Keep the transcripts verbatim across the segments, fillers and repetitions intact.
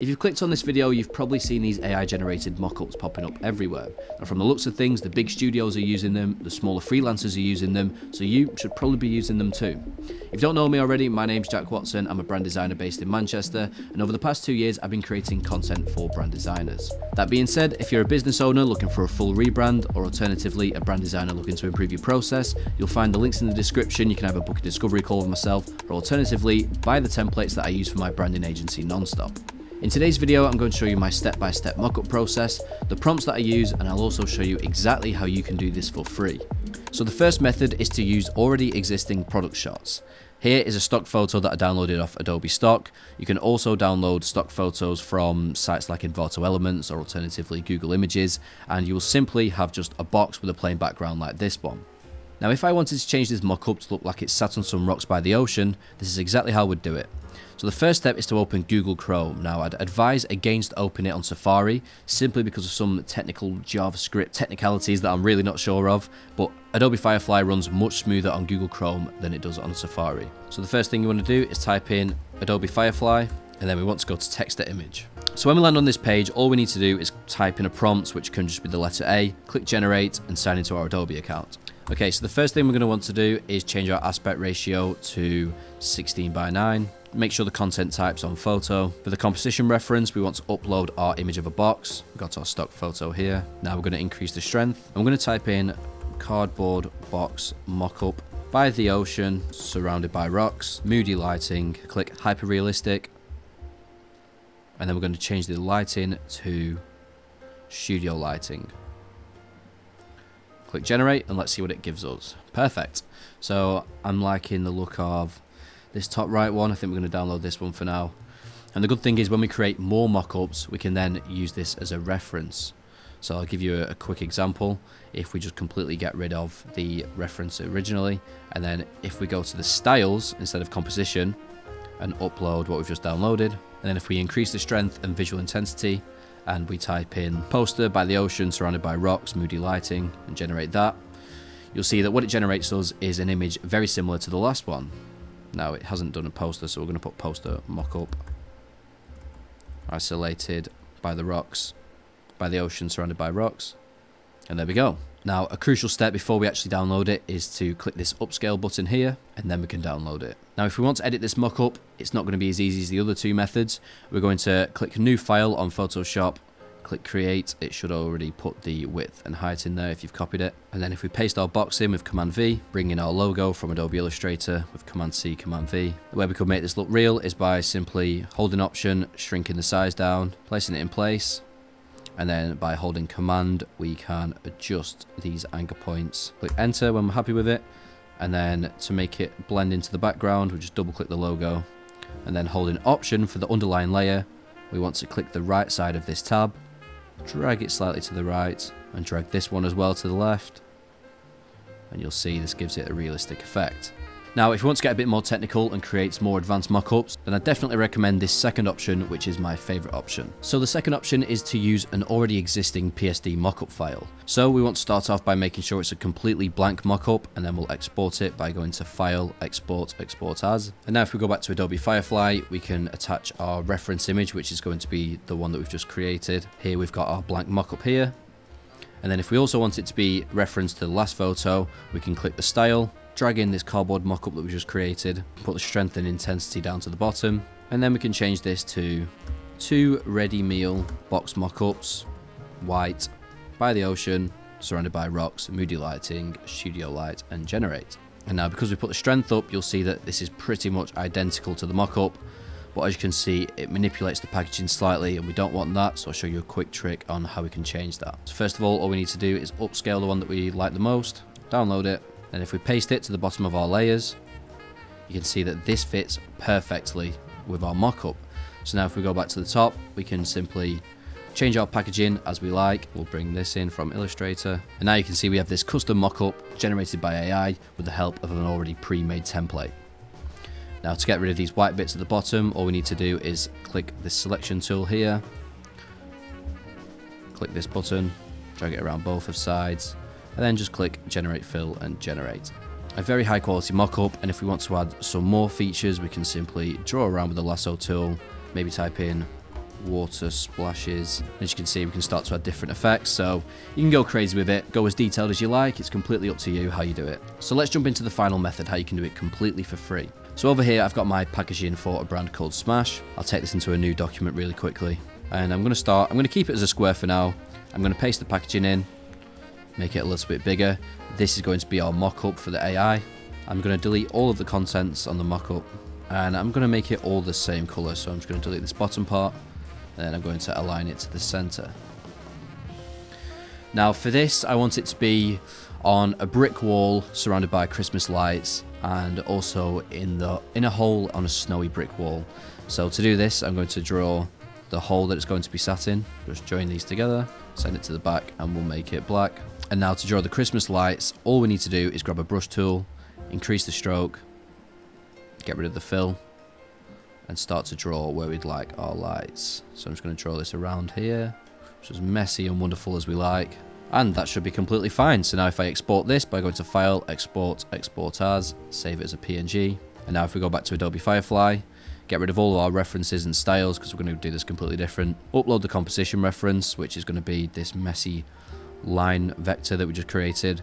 If you've clicked on this video, you've probably seen these A I-generated mock-ups popping up everywhere. And from the looks of things, the big studios are using them, the smaller freelancers are using them, so you should probably be using them too. If you don't know me already, my name's Jack Watson. I'm a brand designer based in Manchester, and over the past two years, I've been creating content for brand designers. That being said, if you're a business owner looking for a full rebrand, or alternatively, a brand designer looking to improve your process, you'll find the links in the description. You can either book a discovery call with myself, or alternatively, buy the templates that I use for my branding agency, Nonstop. In today's video, I'm going to show you my step-by-step mockup process, the prompts that I use, and I'll also show you exactly how you can do this for free. So the first method is to use already existing product shots. Here is a stock photo that I downloaded off Adobe Stock. You can also download stock photos from sites like Envato Elements or alternatively Google Images, and you will simply have just a box with a plain background like this one. Now, if I wanted to change this mock-up to look like it's sat on some rocks by the ocean, this is exactly how I would do it. So the first step is to open Google Chrome. Now, I'd advise against opening it on Safari simply because of some technical JavaScript technicalities that I'm really not sure of, but Adobe Firefly runs much smoother on Google Chrome than it does on Safari. So the first thing you want to do is type in Adobe Firefly, and then we want to go to text to image. So when we land on this page, all we need to do is type in a prompt, which can just be the letter A, click generate, and sign into our Adobe account. Okay, so the first thing we're going to want to do is change our aspect ratio to sixteen by nine. Make sure the content type's on photo. For the composition reference, we want to upload our image of a box. We've got our stock photo here. Now we're going to increase the strength. I'm going to type in cardboard box mock-up by the ocean, surrounded by rocks, moody lighting, click hyperrealistic. And then we're going to change the lighting to studio lighting. Click generate and let's see what it gives us. Perfect. So I'm liking the look of this top right one. I think we're going to download this one for now. And the good thing is when we create more mock-ups, we can then use this as a reference. So I'll give you a quick example. If we just completely get rid of the reference originally, and then if we go to the styles instead of composition and upload what we've just downloaded, and then if we increase the strength and visual intensity and we type in poster by the ocean surrounded by rocks, moody lighting, and generate that, you'll see that what it generates us is an image very similar to the last one. Now it hasn't done a poster, so we're going to put poster mock-up, isolated by the rocks, by the ocean surrounded by rocks, and there we go. Now a crucial step before we actually download it is to click this upscale button here, and then we can download it. Now if we want to edit this mock-up, it's not going to be as easy as the other two methods. We're going to click new file on Photoshop, click create. It should already put the width and height in there if you've copied it. And then if we paste our box in with Command V, bring in our logo from Adobe Illustrator with Command C, Command V. The way we could make this look real is by simply holding option, shrinking the size down, placing it in place. And then by holding command, we can adjust these anchor points. Click enter when we're happy with it. And then to make it blend into the background, we just double click the logo. And then holding option for the underlying layer, we want to click the right side of this tab, drag it slightly to the right, and drag this one as well to the left. And you'll see this gives it a realistic effect. Now, if you want to get a bit more technical and create more advanced mock-ups, then I definitely recommend this second option, which is my favorite option. So the second option is to use an already existing P S D mock-up file. So we want to start off by making sure it's a completely blank mock-up, and then we'll export it by going to File, Export, Export As. And now if we go back to Adobe Firefly, we can attach our reference image, which is going to be the one that we've just created. Here we've got our blank mock-up here. And then if we also want it to be referenced to the last photo, we can click the style, drag in this cardboard mock-up that we just created, put the strength and intensity down to the bottom, and then we can change this to two ready meal box mock-ups, white, by the ocean, surrounded by rocks, moody lighting, studio light, and generate. And now because we put the strength up, you'll see that this is pretty much identical to the mock-up, but as you can see, it manipulates the packaging slightly and we don't want that, so I'll show you a quick trick on how we can change that. So first of all, all we need to do is upscale the one that we like the most, download it, and if we paste it to the bottom of our layers, you can see that this fits perfectly with our mock-up. So now if we go back to the top, we can simply change our packaging as we like. We'll bring this in from Illustrator. And now you can see we have this custom mock-up generated by A I with the help of an already pre-made template. Now to get rid of these white bits at the bottom, all we need to do is click this selection tool here, click this button, drag it around both of sides, and then just click generate fill and generate. A very high quality mock-up, and if we want to add some more features, we can simply draw around with the lasso tool, maybe type in water splashes. As you can see, we can start to add different effects, so you can go crazy with it, go as detailed as you like. It's completely up to you how you do it. So let's jump into the final method, how you can do it completely for free. So over here, I've got my packaging for a brand called Smash. I'll take this into a new document really quickly, and I'm going to start, I'm going to keep it as a square for now. I'm going to paste the packaging in, make it a little bit bigger. This is going to be our mock-up for the A I. I'm going to delete all of the contents on the mock-up, and I'm going to make it all the same color. So I'm just going to delete this bottom part, and then I'm going to align it to the center. Now for this, I want it to be on a brick wall surrounded by Christmas lights, and also in the in a hole on a snowy brick wall. So to do this, I'm going to draw the hole that it's going to be sat in. Just join these together, send it to the back, and we'll make it black. And now to draw the Christmas lights, all we need to do is grab a brush tool, increase the stroke, get rid of the fill, and start to draw where we'd like our lights. So I'm just going to draw this around here, which is messy and wonderful as we like. And that should be completely fine. So now if I export this by going to File, Export, Export As, save it as a P N G. And now if we go back to Adobe Firefly, get rid of all of our references and styles, because we're going to do this completely different. Upload the composition reference, which is going to be this messy line vector that we just created.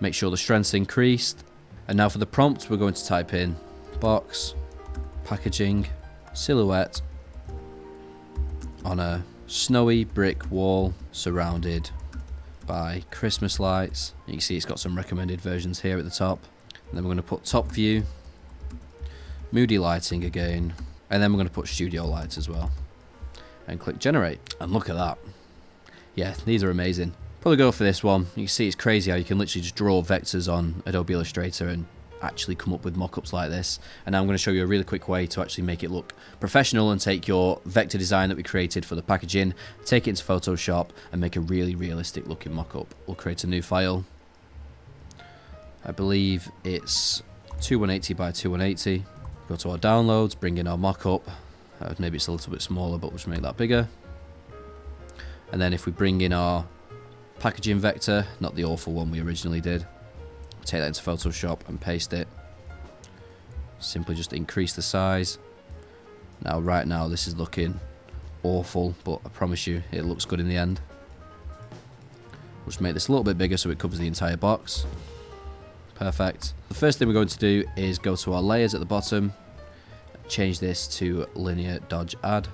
Make sure the strength's increased. And now for the prompt, we're going to type in box, packaging, silhouette on a snowy brick wall surrounded by Christmas lights. You can see it's got some recommended versions here at the top. And then we're going to put top view, moody lighting again, and then we're going to put studio lights as well. And click generate, and look at that. Yeah, these are amazing. Probably go for this one. You can see it's crazy how you can literally just draw vectors on Adobe Illustrator and actually come up with mock-ups like this. And now I'm going to show you a really quick way to actually make it look professional and take your vector design that we created for the packaging, take it into Photoshop, and make a really realistic looking mock-up. We'll create a new file. I believe it's twenty-one eighty by twenty-one eighty. Go to our downloads, bring in our mock-up. Uh, maybe it's a little bit smaller, but we'll just make that bigger. And then if we bring in our packaging vector, not the awful one we originally did, take that into Photoshop and paste it. Simply just increase the size. Now right now this is looking awful, but I promise you it looks good in the end. We'll just make this a little bit bigger so it covers the entire box. Perfect. The first thing we're going to do is go to our layers at the bottom, change this to linear dodge add,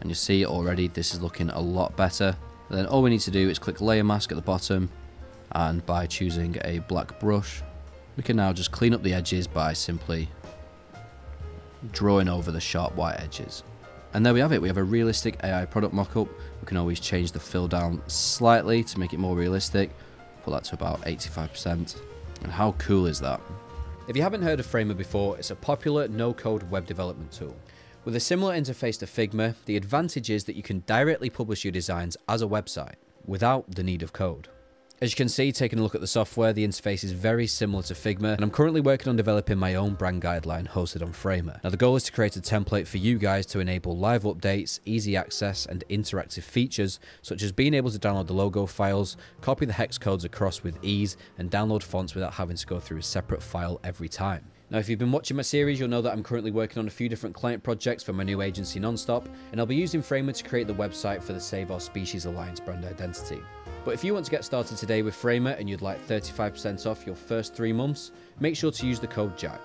and you see already this is looking a lot better. And then all we need to do is click layer mask at the bottom, and by choosing a black brush, we can now just clean up the edges by simply drawing over the sharp white edges. And there we have it, we have a realistic A I product mock-up. We can always change the fill down slightly to make it more realistic, put that to about eighty-five percent. And how cool is that? If you haven't heard of Framer before, it's a popular no-code web development tool. With a similar interface to Figma, the advantage is that you can directly publish your designs as a website without the need of code. As you can see, taking a look at the software, the interface is very similar to Figma, and I'm currently working on developing my own brand guideline hosted on Framer. Now the goal is to create a template for you guys to enable live updates, easy access, and interactive features, such as being able to download the logo files, copy the hex codes across with ease, and download fonts without having to go through a separate file every time. Now if you've been watching my series, you'll know that I'm currently working on a few different client projects for my new agency Nonstop, and I'll be using Framer to create the website for the Save Our Species Alliance brand identity. But if you want to get started today with Framer and you'd like thirty-five percent off your first three months, make sure to use the code Jack.